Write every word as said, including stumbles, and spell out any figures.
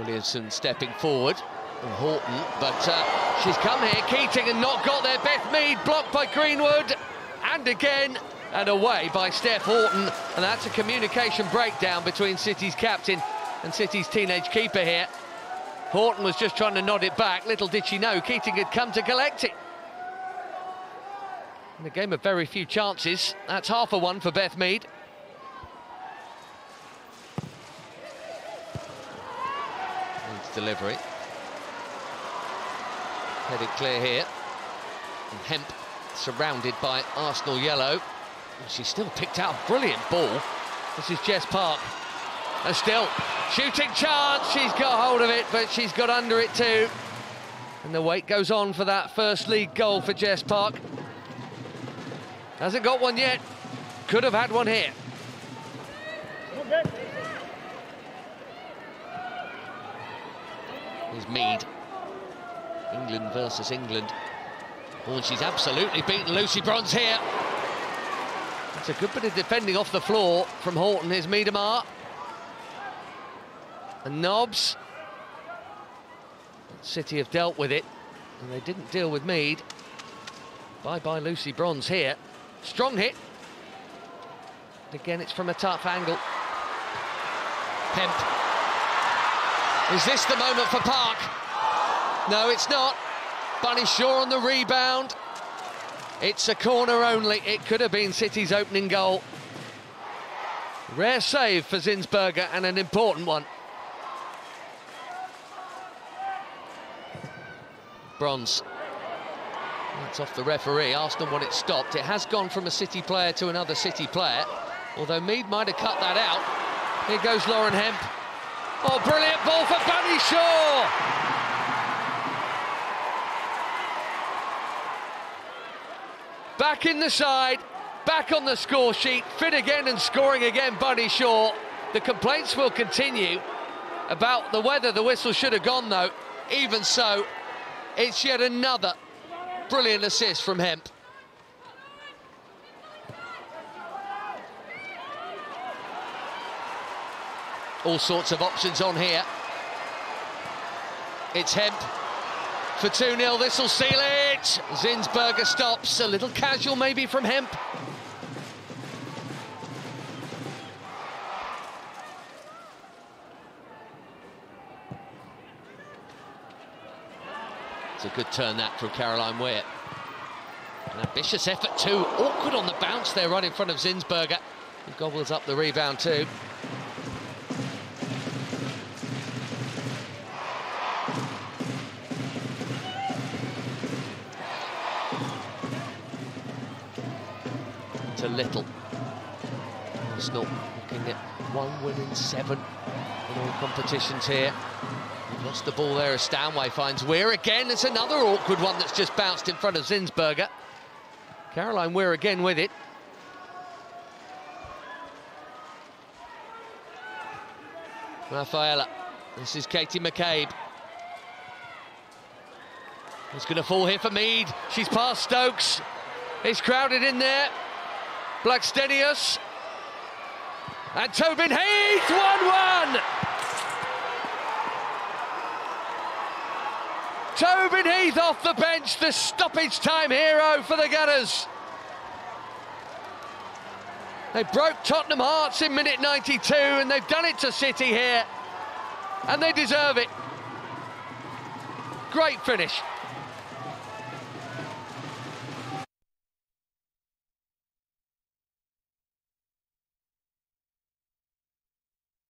Williamson stepping forward, and Horton, but uh, she's come here, Keating, and not got there. Beth Mead blocked by Greenwood, and again, and away by Steph Horton, and that's a communication breakdown between City's captain and City's teenage keeper here. Horton was just trying to nod it back, little did she know Keating had come to collect it. In a game of very few chances, that's half a one for Beth Mead. Mead's delivery. Headed clear here. And Hemp surrounded by Arsenal yellow. And she still picked out a brilliant ball. This is Jess Park. And still, shooting chance. She's got hold of it, but she's got under it too. And the wait goes on for that first league goal for Jess Park. Hasn't got one yet. Could have had one here. Here's Mead. England versus England. Oh, and she's absolutely beaten Lucy Bronze here. That's a good bit of defending off the floor from Horton. Here's Miedema. And Nobbs. City have dealt with it, and they didn't deal with Mead. Bye-bye Lucy Bronze here. Strong hit. And again, it's from a tough angle. Hemp. Is this the moment for Park? No, it's not. Bunny Shaw on the rebound. It's a corner only. It could have been City's opening goal. Rare save for Zinsberger, and an important one. Bronze. That's off the referee. Arsenal want it stopped. It has gone from a City player to another City player, although Mead might have cut that out. Here goes Lauren Hemp. Oh, brilliant ball for Bunny Shaw! Back in the side, back on the score sheet, fit again and scoring again, Bunny Shaw. The complaints will continue about the weather. The whistle should have gone, though. Even so, it's yet another brilliant assist from Hemp. All sorts of options on here. It's Hemp for two nil. This will seal it. Zinsberger stops. A little casual maybe from Hemp. It's a good turn, that, from Caroline Weir. An ambitious effort too. Awkward on the bounce there, right in front of Zinsberger. He gobbles up the rebound too. To Little. Arsenal looking at one win in seven in all competitions here. Lost the ball there as Stanway finds Weir again. It's another awkward one that's just bounced in front of Zinsberger. Caroline Weir again with it. Rafaela. This is Katie McCabe. It's going to fall here for Mead. She's past Stokes. It's crowded in there. Blackstenius. And Tobin Heath! one one! Tobin Heath off the bench, the stoppage time hero for the Gunners. They broke Tottenham Hearts in minute ninety-two, and they've done it to City here, and they deserve it. Great finish.